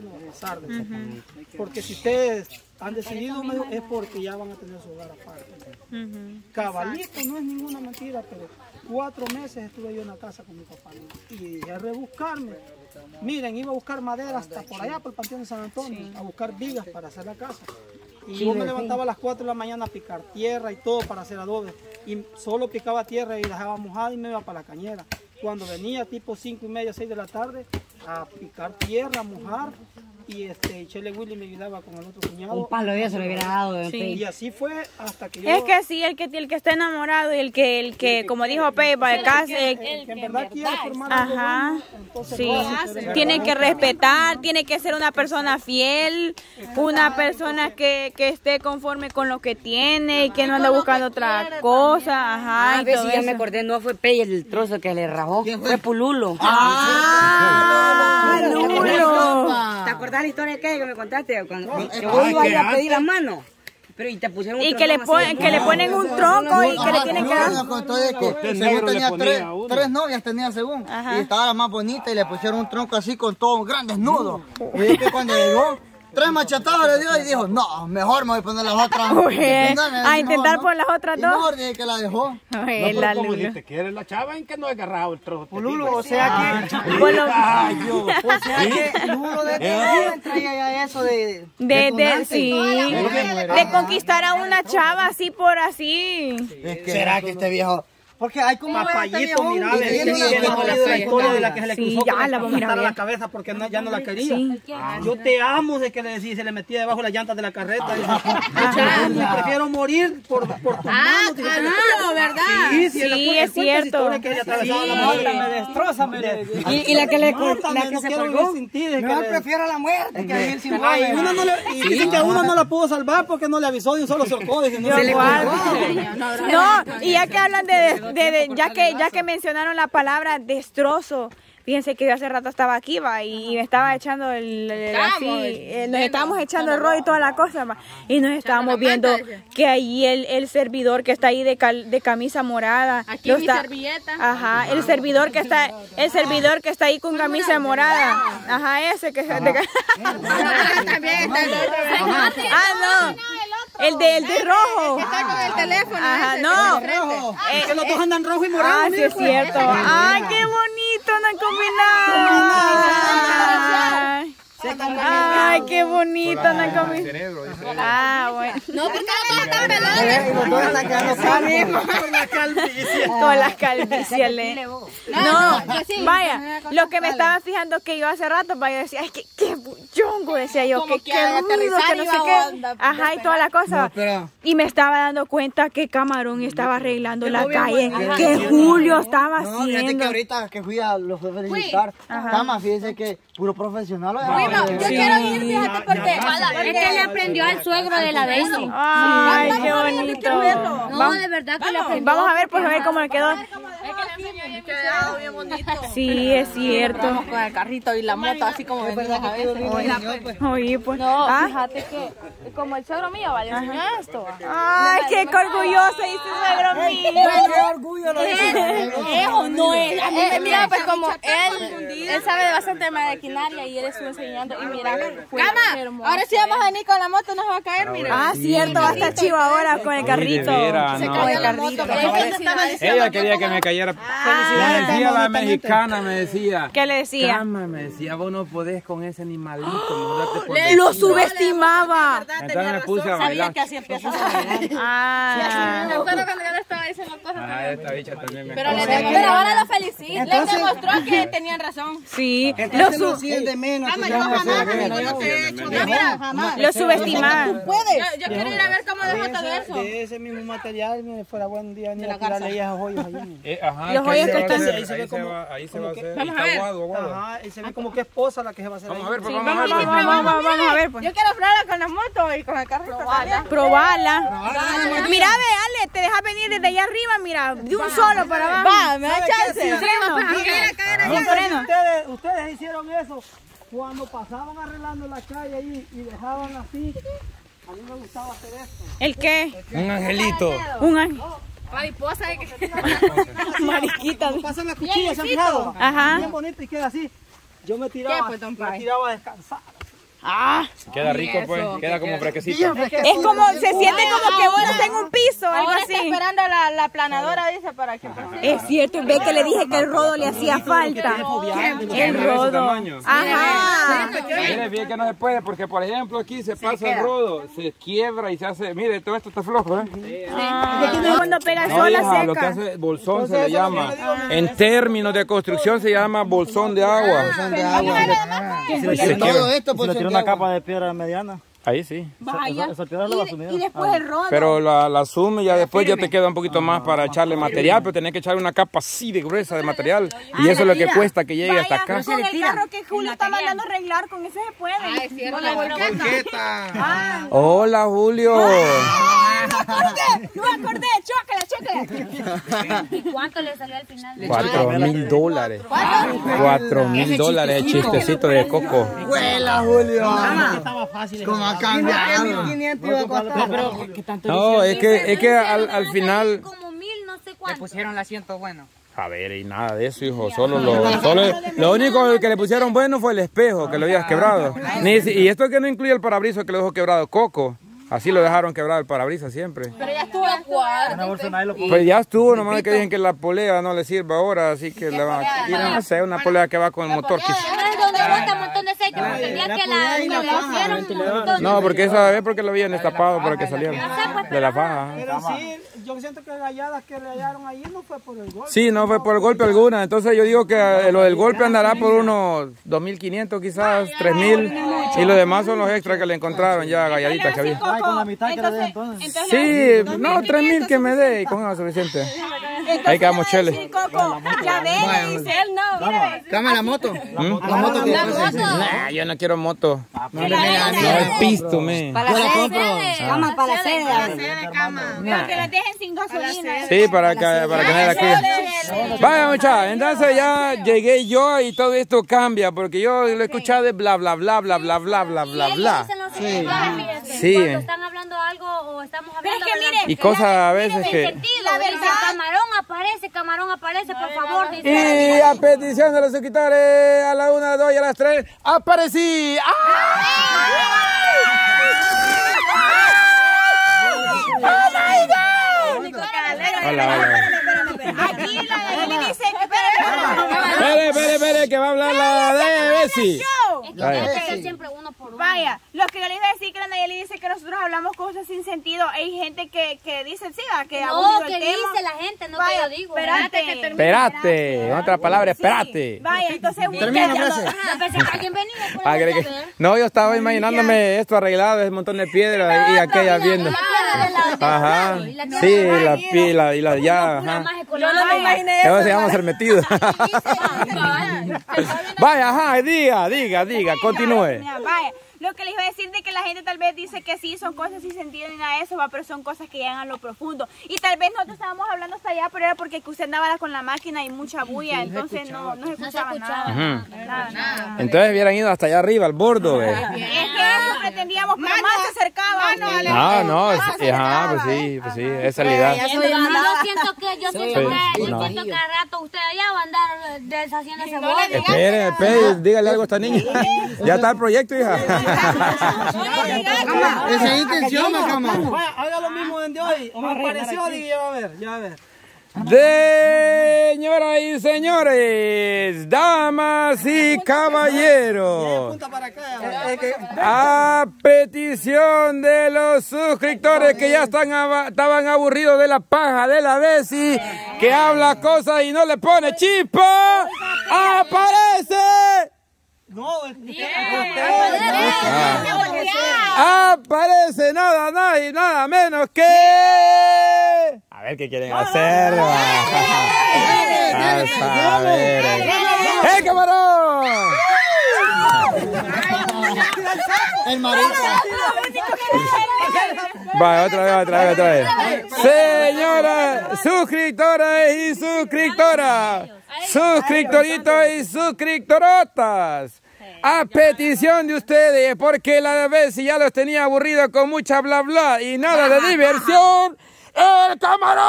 se nos desarde. Porque si ustedes han decidido, es porque ya van a tener su hogar aparte. Caballito, no es ninguna mentira, pero 4 meses estuve yo en la casa con mi papá. Y dejé rebuscarme. Miren, iba a buscar madera hasta por allá, por el panteón de San Antonio, a buscar vigas para hacer la casa. Y yo me levantaba a las 4 de la mañana a picar tierra y todo para hacer adobe. Y solo picaba tierra y dejaba mojada y me iba para la cañera. Cuando venía tipo 5:30, 6 de la tarde, a picar tierra, a mojar. Y Chele Willy me ayudaba con el otro cuñado. Un palo ya se lo hubiera dado. Sí. Y así fue hasta que yo... Es que sí, el que está enamorado y el que como dijo Pepa, el que en verdad quiere formar algo bueno, sí. Tiene que respetar, tiene que ser una persona fiel, una persona que esté conforme con lo que tiene y que no anda buscando otra cosa. Ajá, a ver si ya me acordé, no fue Pepa el trozo que le rajó, fue Pululo. ¡Ah! ¡Pululo! ¿Te acordás la historia que me contaste? Cuando iba a ir a pedir la mano. Pero y te pusieron un que le ponen un tronco y que le tienen que dar. Según tenía tres novias, tenía según. Y estaba la más bonita y le pusieron un tronco así con todo un gran desnudo. Y es que cuando llegó, 3 machetadas le dio y dijo, no, mejor me voy a poner las otras. A intentar por las otras dos. Mejor dije que la dejó. No, dijiste que eres la chava en que no he agarrado el trozo. Pululo, o sea que... O sea que Pululo de traía eso de... De conquistar a una chava así por así. ¿Será que este viejo... Porque hay como papayito, mira, la historia de la que se le cruzó ya la vamos a la cabeza porque no, ya no la quería. Sí. Ah, yo te amo, de que le decía, se le metía debajo las llantas de la carreta. Prefiero morir por tu mano. Claro, ¿verdad? Sí, es cierto. Me destroza, y la que le cortó, la que se colgó. Yo prefiero la muerte que vivir sin muerte. Y que uno no la pudo salvar porque no le avisó de un solo sorcó. No, y ya que hablan de... Ya que mencionaron la palabra destrozo, fíjense que yo hace rato estaba aquí, va, y me estaba echando nos estábamos echando el rollo y toda la cosa, va, y nos estábamos viendo que ahí el servidor que está ahí de camisa morada, aquí mi servilleta, ajá, el servidor que está ahí con camisa morada, ajá, ese que también no. El de rojo. El que está con el teléfono. Ajá, no. Que los dos andan rojo y morado. Ah, sí, es cierto. Ay, qué bonito, andan combinados. Ay, qué bonito, Nacomi. Ah, bueno. No, porque no están pelados. Con las calvicias. No, vaya, lo que me estaba fijando que yo hace rato, vaya, decía, ay, qué buchongo, decía yo, qué ruido, que no sé qué. Ajá, y toda la cosa. Y me estaba dando cuenta que Camarón estaba arreglando la calle, que Julio estaba haciendo. No, fíjate que ahorita que fui a los jefes de militar, Cama, fíjense que puro profesional. Yo quiero ir, fíjate, porque es que le aprendió al suegro de la Bessy. Ay, qué bonito. No, de verdad que le aprendió. Vamos a ver, pues a ver cómo le quedó. Es que le quedó bien bonito. Sí, es cierto. Vamos con el carrito y la moto, así como venimos a veces. Oye, pues. No, fíjate que como el suegro mío, vale, enseñó esto. Ay, qué orgulloso dice suegro mío. Qué orgullo lo dice. Es o no es. A mí me mira, pues como él sabe bastante de maquinaria y él es un enseñando y mira, ¡Cama! Ahora sí vamos a venir con la moto, nos va a caer, mira. Ah, cierto, va a estar chivo ahora con el carrito. Se cayó la moto. Ella quería que me cayera. Me decía la mexicana, me decía. ¿Qué le decía? Cama, me decía, vos no podés con ese animalito. Lo subestimaba. Entonces me puse a bailar. Sabía que así empieza a bailar. Ah. Me acuerdo cuando yo le estaba diciendo cosas. Ah, esta bicha también me cayó. Pero ahora lo felicito. Les demostró que tenían razón. Sí. Entonces lo siguen de menos. Yo jamás lo subestimaba. Yo quiero ir a ver cómo deja todo eso. De ese mismo material, me fuera buen día ni a tirarle esas joyas allí. Los joyas que están ahí se ve como... Ahí se va a hacer. Ajá, y se ve como que es posa la que se va a hacer. Vamos a ver, vamos a ver. Yo quiero probarla con la moto y con el carrito. Probarla. Mira, ve, Ale, te dejas venir desde allá arriba, mira, de un solo para abajo. Va, me da chance. Ustedes hicieron eso. Cuando pasaban arreglando la calle ahí y dejaban así, a mí me gustaba hacer esto. ¿El qué? Un angelito. Un angelito. Mariposa. Mariquita. Pasan las cuchillas, ¿se han fijado? Ajá. Bien bonito y queda así. Yo me tiraba a descansar. Ah, queda rico, pues. Queda como fresquecito. Es como, se siente como que vos en un piso, algo así. Está esperando la planadora, dice, para que... Es cierto, ve que le dije que el rodo le hacía falta. El rodo. Ajá. Mire, bien que no se puede, porque, por ejemplo, aquí se pasa el rodo, se quiebra y se hace... Mire, todo esto está flojo, ¿eh? Cuando pega sola seca. Lo que hace bolsón se le llama. En términos de construcción se llama bolsón de agua. Todo esto, pues... Una capa de piedra mediana. Ahí sí. Vaya. Y después el rodo. Pero la sume ya después ya te queda un poquito más para echarle material, pero tenés que echarle una capa así de gruesa de material. Y eso es lo que cuesta que llegue hasta acá. Con el carro que Julio está mandando arreglar, con ese se puede. Ah, es cierto. Hola, Julio. No me acordé, chócala. ¿Y cuánto le salió al final? $4,000. $4,000 el chistecito de coco. ¡Huela, Julio! Estaba fácil. ¿Cómo ha cambiado? No, es que al final... Como 1000, no sé cuánto. Le pusieron el asiento bueno. A ver, y nada de eso, hijo. Lo único que le pusieron bueno fue el espejo, que lo habías quebrado. Y esto que no incluye el parabrisas que lo dejó quebrado, coco. Así lo dejaron quebrar el parabrisas siempre. Pero ya estuvo a cuadro. Pues ya estuvo, nomás que dicen que la polea no le sirve ahora, así que la van a tirar, no sé, una polea que va con el motor. No, porque esa vez porque lo habían destapado para que salieran de la faja. Pero sí, yo siento que las galladas que le hallaron ahí no fue por el golpe. Sí, no fue por el golpe alguna. Entonces yo digo que lo del golpe andará por unos 2.500 quizás, 3.000. Y lo demás son los extras que le encontraron ya galladitas que había. Con la mitad que entonces, le den, sí, no, 3.000 que me dé y con eso suficiente. Entonces, ahí quedamos, Chele. Sí, Coco, ya ves, dice él, no. Dame la moto. Yo no quiero moto. No, es pisto, me. Para la sede. Cama, para la sede. Porque la dejen sin gasolina. Sí, para que nadie la cuide. Vaya, muchachos, entonces ya llegué yo y todo esto cambia, porque yo lo he escuchado de bla, bla, bla, bla, bla, bla, bla, bla, bla. Sí. Cuando están hablando algo o estamos hablando es que, mire, y cosas a veces que... La verdad, Camarón aparece, por favor. Y a petición de los suscriptores, a la 1, a la 2 y a las 3, ¡aparecí! ¡Oh, my God! Aquí la Nayeli dice que... Espere, que va a hablar la de Bessy. Vaya, lo que yo les iba a decir que la Nayeli dice que nosotros hablamos cosas sin sentido. Hay gente que dice, sí, que abuso el tema. No, que dice la gente, no que yo digo. Espérate, en otras palabras, espérate. Vaya, entonces... Termina la frase. No, yo estaba imaginándome esto arreglado, es un montón de piedras y aquella viendo. Ajá, sí, la pila y la ya, ajá. Yo no me imaginé eso. Entonces vamos a ser metidos. Vaya, ajá, diga, continúe. Vaya, lo que les iba a decir de que la gente tal vez dice que sí, son cosas sin sentido ni nada de eso, pero son cosas que llegan a lo profundo. Y tal vez nosotros estábamos hablando hasta allá, pero era porque usted andaba con la máquina y mucha bulla, entonces no se escuchaba nada. Entonces hubieran ido hasta allá arriba, al bordo. Es que eso pretendíamos, pero más se acercaban. No, ajá, pues sí, esa es la idea. Yo siento que cada rato usted allá va a andar deshaciendo ese bordo. Espere, dígale algo a esta niña. Ya está el proyecto, hija. Esa intención, haga lo mismo de hoy. O me apareció y ya va a ver. Señoras y señores, damas y caballeros, a petición de los suscriptores que ya estaban aburridos de la paja de la Bessy, que habla cosas y no le pone chispa, aparece. Aparece nada más y nada menos que... A ver qué quieren hacer. ¡Hey, camarón! El Marita. Va, otra vez. Señoras suscriptoras y suscriptoras, suscriptoritos y suscriptorotas, a petición de ustedes, porque la de Bessy ya los tenía aburridos con mucha bla bla y nada de diversión, ¡El camarón!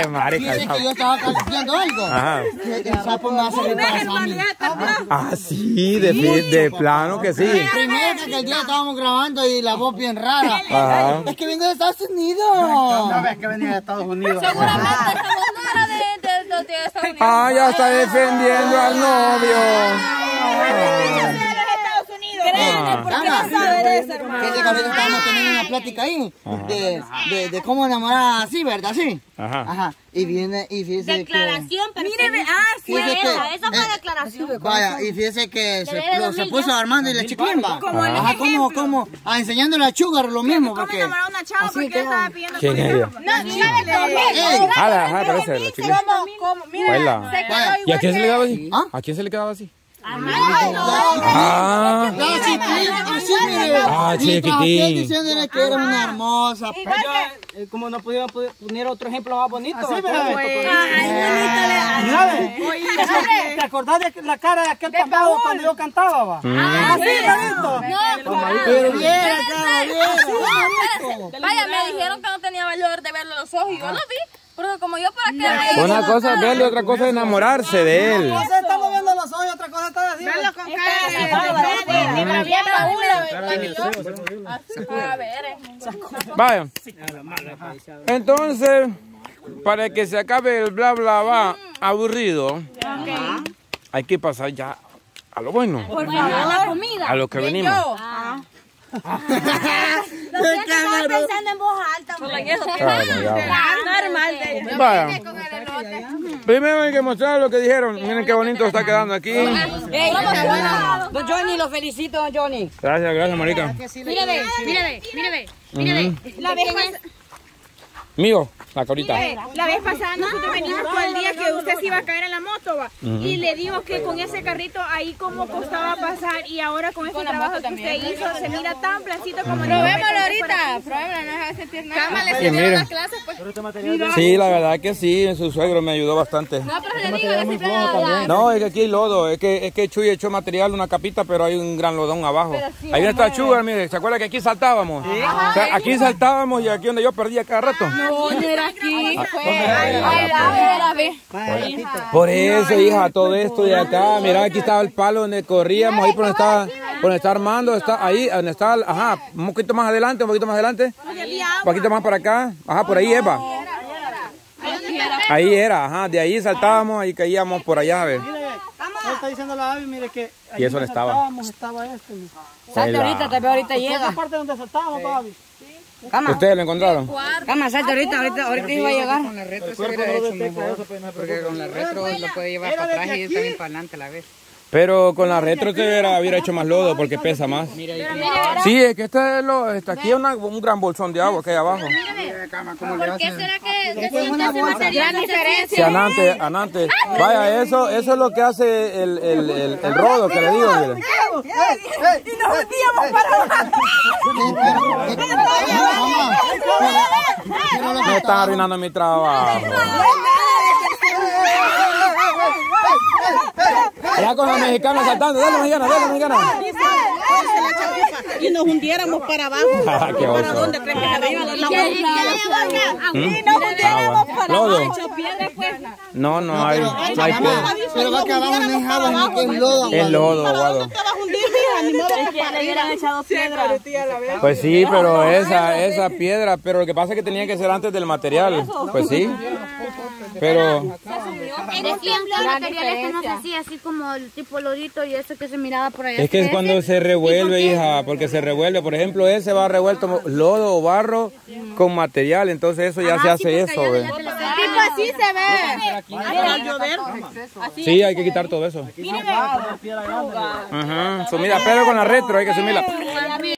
¡Qué marica! ¿Qué yo estaba haciendo algo? Ajá. El sapo me hace reparar. Ah, sí, de plano que sí. Primero que el día estábamos grabando y la voz bien rara. Ajá. Es que vengo de Estados Unidos. Una vez que venía de Estados Unidos. Seguramente esa voz rara de Estados Unidos. Ah, ya está defendiendo al novio. Una plática ahí de cómo enamorar así, ¿verdad? Sí. Ajá. Ajá. Y viene y fíjese declaración, que... Míreme, ah, sí, esa fue declaración. Vaya, y fíjese que se puso Armando y la chiquimba. Ajá, como enseñándole a Sugar lo mismo. Porque enamorar a una chava porque estaba pidiendo por ejemplo. ¿Y a quién se le daba así? ¿A quién se le quedaba así? Ah, chiquitín. Diciéndole que era una hermosa. Como no pudieron poner otro ejemplo más bonito. Así, ¿verdad? ¿Te acordás de la cara de aquel papado cuando yo cantaba, va? Ah, sí, bonito. Pero bien, bonito. Vaya, me dijeron que no tenía valor de verlo a los ojos y yo lo vi. Porque como yo para que... Una cosa es verlo y otra cosa es enamorarse de él. Soy otra cosa está haciendo. Verlo con cara de vaya. Entonces, para que se acabe el bla bla bla aburrido, hay que pasar ya a lo bueno. A lo que venimos. Estaba pensando en voz alta. Vaya. Primero hay que mostrar lo que dijeron. Miren qué bonito está quedando aquí. Don Johnny, los felicito, don Johnny. Gracias, gracias, marica. Mírame, mírame, mírame, mírame. La vez pasada. Mío, la corita. La vez pasada nosotros venimos todo el día que usted se iba a caer en la moto, va. Y le dimos que con ese carrito ahí como costaba pasar. Y ahora con este trabajo que usted hizo, se mira tan placito como... Probémoslo ahorita. Probémoslo, no se sentir nada. Cámara, le sirvieron las clases, pues. Sí, la verdad que sí, su suegro me ayudó bastante. No, pero le digo, le sirvieron. No, es que aquí hay lodo. Es que Chuy echó material, una capita, pero hay un gran lodón abajo. Ahí está Sugar, mire. ¿Se acuerda que aquí saltábamos? Aquí saltábamos y aquí donde yo perdía cada rato. No, no era aquí. Por eso, hija, todo esto de acá. Mira, aquí estaba el palo donde corríamos. Ahí por donde está Armando. Está ahí donde está. Ajá, un poquito más adelante, un poquito más adelante. Un poquito más para acá. Ajá, por ahí, Eva. Ahí era, ajá. De ahí saltábamos y caíamos por allá, a ver. Está diciendo la Abby, mire que... Y eso no estaba. Salte ahorita, tal vez ahorita llega. Esa parte donde saltábamos, Abby. Cama. ¿Ustedes lo encontraron? Cama, salte ahorita iba a llegar. Con la retro se hubiera hecho mejor, porque con la retro lo puede llevar para atrás y también para adelante a la vez. Pero con la retro se hubiera hecho más lodo porque pesa más. Sí, es que aquí es un gran bolsón de agua que hay abajo. ¿Por qué será que se material diferente? Sí, anante. Vaya, eso es lo que hace el rodo que le digo. Y nos metíamos para abajo. Me están arruinando mi trabajo. Ya con los mexicanos saltando, dale mexicana. Y nos hundiéramos para abajo. ¿Para dónde crees que arriba la y nos hundiéramos para abajo. No hay. Pero va que abajo no es agua, es lodo. Es lodo, aguado. Pues sí, pero esa piedra, pero lo que pasa es que tenía que ser antes del material. Pues sí. Pero en tiempo el material este no se hacía así como el tipo lodito y eso que se miraba por allá. Es que es cuando se revuelve, hija, porque se revuelve. Por ejemplo, ese va revuelto lodo o barro con material, entonces eso ya se hace eso. Tipo así se ve. Sí, hay que quitar todo eso. Ajá, sumida, pero con la retro hay que sumirla.